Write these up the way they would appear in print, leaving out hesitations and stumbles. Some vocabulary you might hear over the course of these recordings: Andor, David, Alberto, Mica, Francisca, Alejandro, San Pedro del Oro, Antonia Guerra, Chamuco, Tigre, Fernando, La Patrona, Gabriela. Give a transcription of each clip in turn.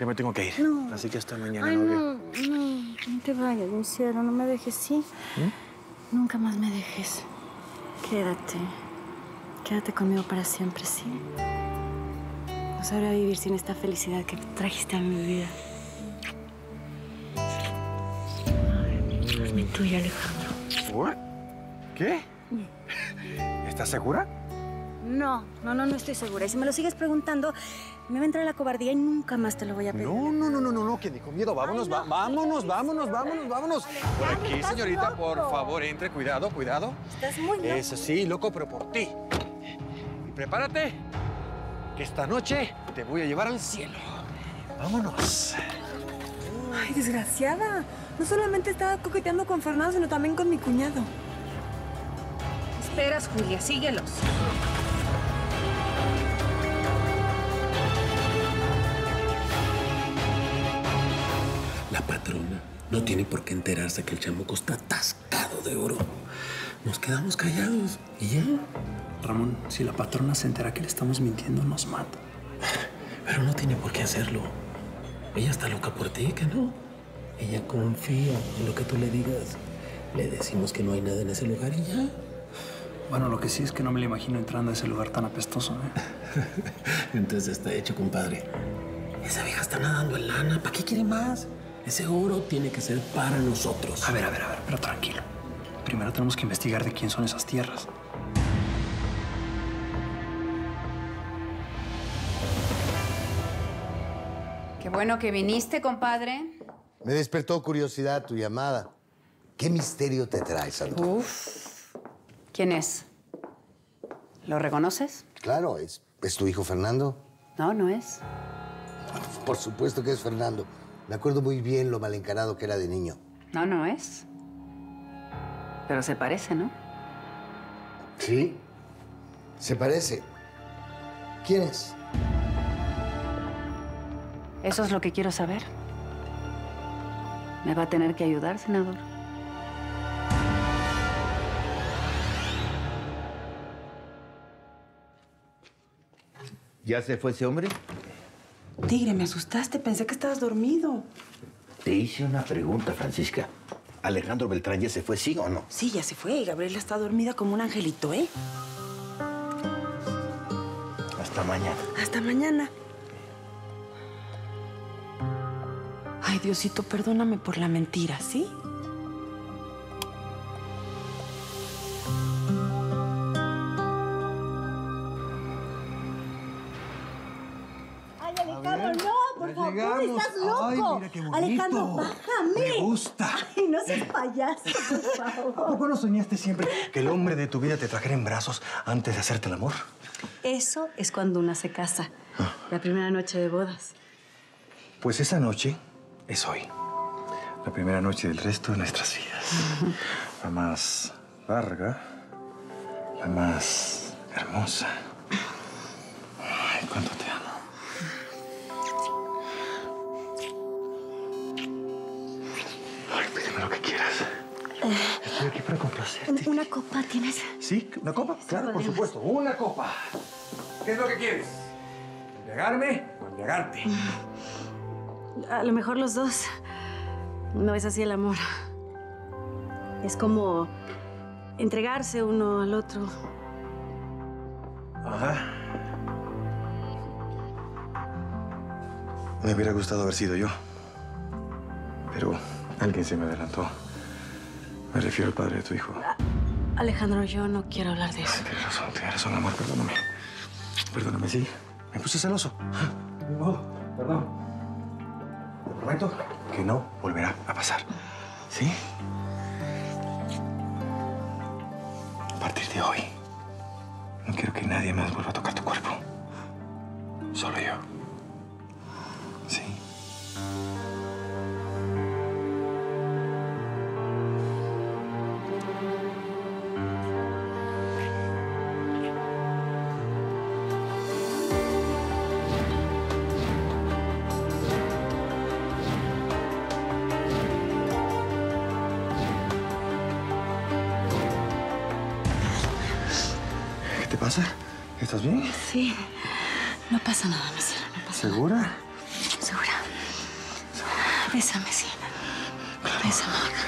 Ya me tengo que ir. No. Así que hasta mañana. Ay, no te vayas, mi cielo. No me dejes, ¿sí? ¿Mm? Nunca más me dejes. Quédate. Quédate conmigo para siempre, ¿sí? No sabré vivir sin esta felicidad que trajiste a mi vida. Ay, hazme tuya, Alejandro. ¿What? ¿Qué? ¿Estás segura? No estoy segura. Y si me lo sigues preguntando, me va a entrar la cobardía y nunca más te lo voy a pedir. No, que ni con miedo. Vámonos, vámonos. Por aquí, señorita, por favor, entre. Cuidado. Estás muy loco. Eso sí, loco, pero por ti. Y prepárate, que esta noche te voy a llevar al cielo. Vámonos. Ay, desgraciada. No solamente estaba coqueteando con Fernando, sino también con mi cuñado. Esperas, Julia, síguelos. La patrona no tiene por qué enterarse que el Chamuco está atascado de oro. Nos quedamos callados y ya. Ramón, si la patrona se entera que le estamos mintiendo, nos mata. Pero no tiene por qué hacerlo. Ella está loca por ti, ¿que no? Ella confía en lo que tú le digas. Le decimos que no hay nada en ese lugar y ya. Bueno, lo que sí es que no me lo imagino entrando a ese lugar tan apestoso, ¿eh? Entonces está hecho, compadre. Esa vieja está nadando en lana. ¿Para qué quiere más? Ese oro tiene que ser para nosotros. A ver, pero tranquilo. Primero tenemos que investigar de quién son esas tierras. Qué bueno que viniste, compadre. Me despertó curiosidad tu llamada. ¿Qué misterio te traes, Andor? Uf. ¿Quién es? ¿Lo reconoces? Claro, ¿es tu hijo Fernando? No es. Por supuesto que es Fernando. Me acuerdo muy bien lo mal encarado que era de niño. No es. Pero se parece, ¿no? Sí, se parece. ¿Quién es? Eso es lo que quiero saber. Me va a tener que ayudar, senador. ¿Ya se fue ese hombre? Tigre, me asustaste. Pensé que estabas dormido. Te hice una pregunta, Francisca. ¿Alejandro Beltrán ya se fue, sí o no? Sí, ya se fue. Y Gabriela está dormida como un angelito, ¿eh? Hasta mañana. Hasta mañana. Ay, Diosito, perdóname por la mentira, ¿sí? ¡Estás loco! Ay, mira, Alejandro, bájame. Me gusta. Ay, no seas payaso, por favor. ¿A poco no soñaste siempre que el hombre de tu vida te trajera en brazos antes de hacerte el amor? Eso es cuando una se casa. Ah. La primera noche de bodas. Pues esa noche es hoy. La primera noche del resto de nuestras vidas. La más larga. La más hermosa. Ay, cuánto te amo. Estoy aquí para complacerte. ¿Una copa tienes? Sí, ¿una copa? Claro, por supuesto. ¡Una copa! ¿Qué es lo que quieres? ¿Embriagarme o embriagarte? A lo mejor los dos. No es así el amor. Es como entregarse uno al otro. Ajá. Me hubiera gustado haber sido yo. Pero alguien se me adelantó. Me refiero al padre de tu hijo. Alejandro, yo no quiero hablar de eso. Ay, tienes razón, amor, perdóname. Perdóname, sí. Me puse celoso. No, perdón. Te prometo que no volverá a pasar. ¿Sí? A partir de hoy, no quiero que nadie más vuelva a tocar tu cuerpo. Solo yo. ¿Sí? ¿Estás bien? Sí. No pasa nada, mi cielo. ¿Segura? Segura. Bésame, sí. Bésame, Mica.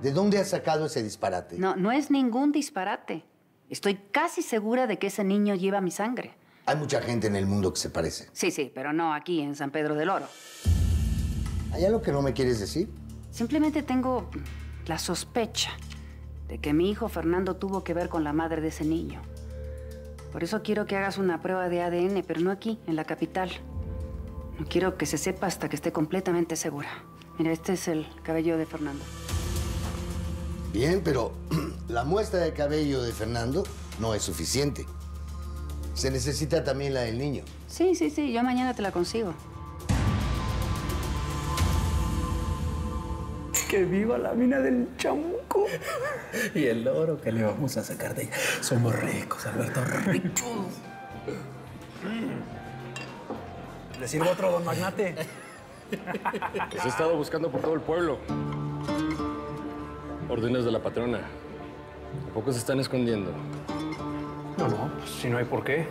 ¿De dónde has sacado ese disparate? No, no es ningún disparate. Estoy casi segura de que ese niño lleva mi sangre. Hay mucha gente en el mundo que se parece. Sí, sí, pero no aquí, en San Pedro del Oro. ¿Hay algo que no me quieres decir? Simplemente tengo la sospecha de que mi hijo Fernando tuvo que ver con la madre de ese niño. Por eso quiero que hagas una prueba de ADN, pero no aquí, en la capital. No quiero que se sepa hasta que esté completamente segura. Mira, este es el cabello de Fernando. Bien, pero la muestra de cabello de Fernando no es suficiente. Se necesita también la del niño. Sí, sí, sí. Yo mañana te la consigo. ¡Que viva la mina del Chamuco! Y el oro que le vamos a sacar de ella. Somos ricos, Alberto. ¡Ricos! ¿Le sirvo otro, don Magnate? Los he estado buscando por todo el pueblo. Órdenes de la patrona. Tampoco se están escondiendo. No, no, pues si no hay por qué.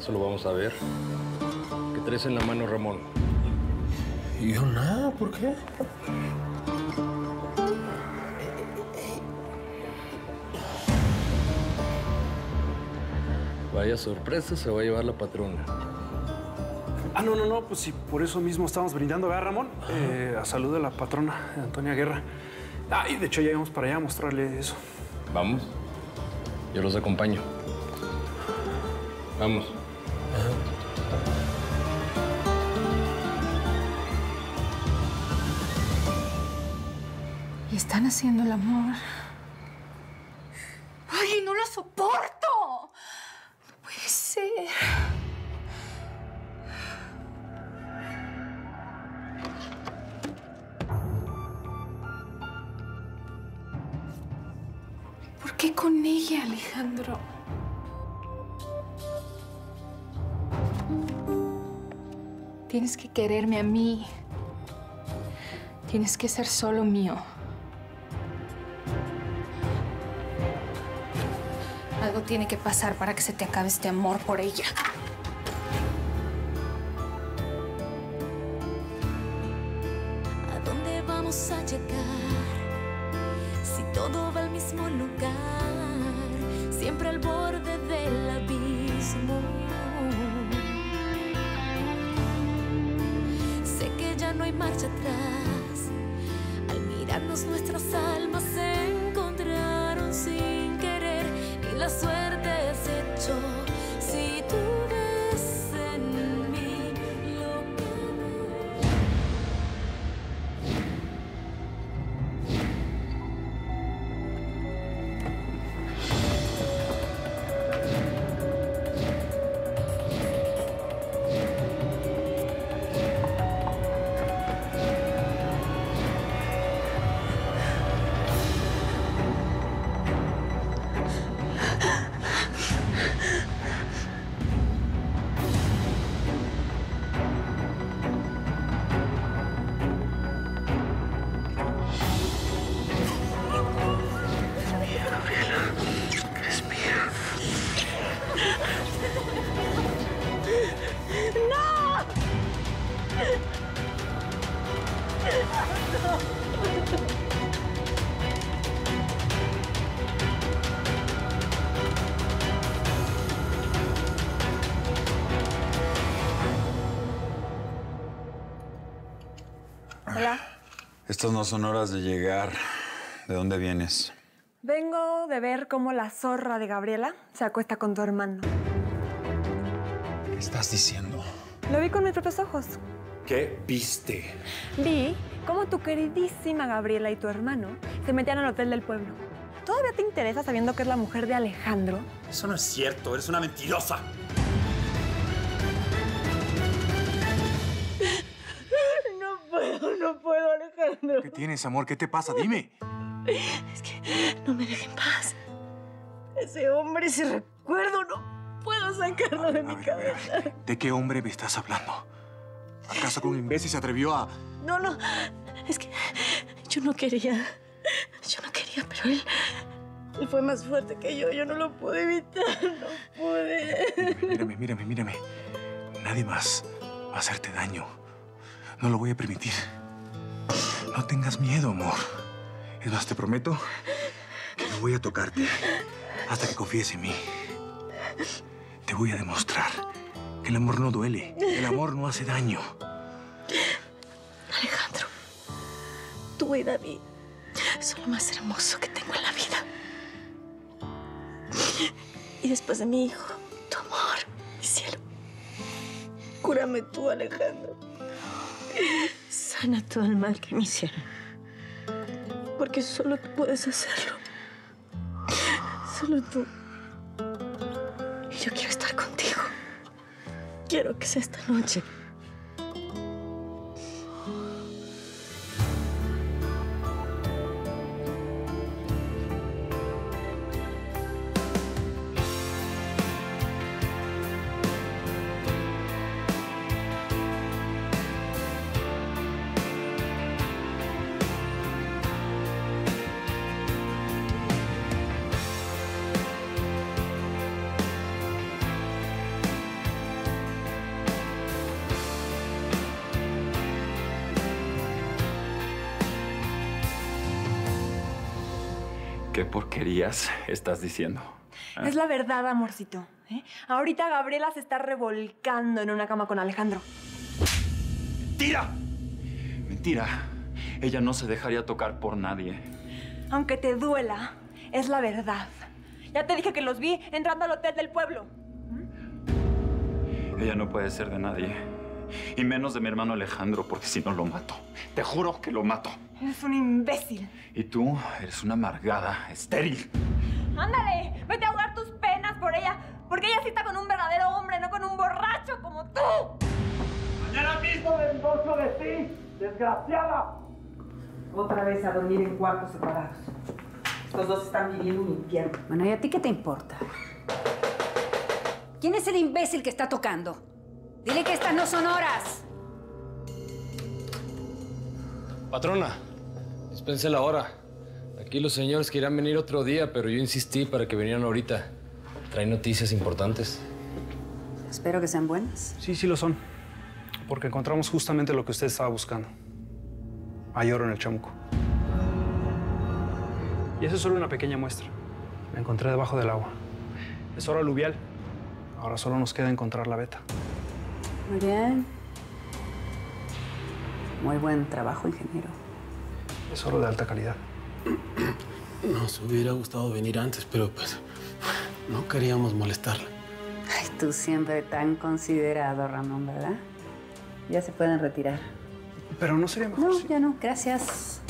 Eso lo vamos a ver. ¿Qué traes en la mano, Ramón? Yo nada, ¿por qué? Vaya sorpresa se va a llevar la patrona. Ah, no, no, no, pues si por eso mismo estamos brindando, ¿verdad, Ramón? A salud de la patrona, Antonia Guerra. Ay, de hecho, ya íbamos para allá a mostrarle eso. ¿Vamos? Yo los acompaño. Vamos. Y están haciendo el amor. ¡Ay, no lo soporto! No puede ser. ¿Qué con ella, Alejandro? Tienes que quererme a mí. Tienes que ser solo mío. Algo tiene que pasar para que se te acabe este amor por ella. ¿A dónde vamos a llegar? Si todo va al mismo lugar, siempre al borde del abismo. Sé que ya no hay marcha atrás. Al mirarnos nuestras almas se encontraron sin querer y la suerte se echó. Si tú ves en mí lo que ves. Hola. Estas no son horas de llegar. ¿De dónde vienes? Vengo de ver cómo la zorra de Gabriela se acuesta con tu hermano. ¿Qué estás diciendo? Lo vi con mis propios ojos. ¿Qué viste? Vi cómo tu queridísima Gabriela y tu hermano se metían al hotel del pueblo. ¿Todavía te interesa sabiendo que es la mujer de Alejandro? Eso no es cierto. Eres una mentirosa. No puedo, Alejandro. ¿Qué tienes, amor? ¿Qué te pasa? Dime. Es que no me deja en paz. Ese hombre, ese recuerdo, no puedo sacarlo de mi cabeza. ¿De qué hombre me estás hablando? ¿Acaso algún imbécil se atrevió a...? No, no. Es que yo no quería. Yo no quería, pero él... Él fue más fuerte que yo. Yo no lo pude evitar. No pude. Mírame. Nadie más va a hacerte daño. No lo voy a permitir. No tengas miedo, amor. Es más, te prometo que no voy a tocarte hasta que confíes en mí. Te voy a demostrar que el amor no duele. El amor no hace daño. Alejandro, tú y David son lo más hermoso que tengo en la vida. Y después de mi hijo, tu amor, mi cielo. Cúrame tú, Alejandro. Sana todo el mal que me hicieron. Porque solo tú puedes hacerlo. Solo tú. Y yo quiero estar contigo. Quiero que sea esta noche. ¿Qué porquerías estás diciendo? ¿Eh? Es la verdad, amorcito. ¿Eh? Ahorita Gabriela se está revolcando en una cama con Alejandro. ¡Mentira! Mentira. Ella no se dejaría tocar por nadie. Aunque te duela, es la verdad. Ya te dije que los vi entrando al hotel del pueblo. ¿Mm? Ella no puede ser de nadie. Y menos de mi hermano Alejandro, porque si no lo mato. Te juro que lo mato. Eres un imbécil. Y tú eres una amargada, estéril. ¡Ándale! Vete a ahogar tus penas por ella, porque ella sí está con un verdadero hombre, no con un borracho como tú. ¡Mañana mismo me divorcio de ti, desgraciada! Otra vez a dormir en cuartos separados. Estos dos están viviendo un infierno. Bueno, ¿y a ti qué te importa? ¿Quién es el imbécil que está tocando? Dile que estas no son horas. Patrona, dispense la hora. Aquí los señores querían venir otro día, pero yo insistí para que vinieran ahorita. Traen noticias importantes. Espero que sean buenas. Sí, sí lo son. Porque encontramos justamente lo que usted estaba buscando. Hay oro en el Chamuco. Y eso es solo una pequeña muestra. La encontré debajo del agua. Es oro aluvial. Ahora solo nos queda encontrar la veta. Muy bien. Muy buen trabajo, ingeniero. Es oro de alta calidad. Nos hubiera gustado venir antes, pero pues no queríamos molestarla. Ay, tú siempre tan considerado, Ramón, ¿verdad? Ya se pueden retirar. Pero no sería mejor. No, ya no, gracias.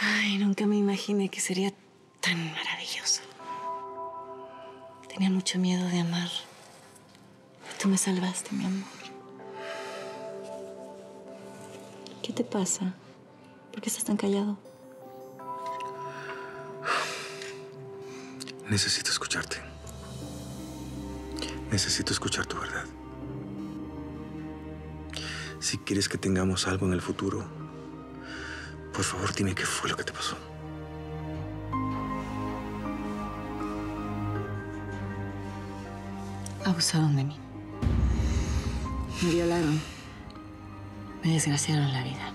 Ay, nunca me imaginé que sería tan maravilloso. Tenía mucho miedo de amar. Tú me salvaste, mi amor. ¿Qué te pasa? ¿Por qué estás tan callado? Necesito escucharte. Necesito escuchar tu verdad. Si quieres que tengamos algo en el futuro, por favor, dime qué fue lo que te pasó. Abusaron de mí. Me violaron. Me desgraciaron la vida.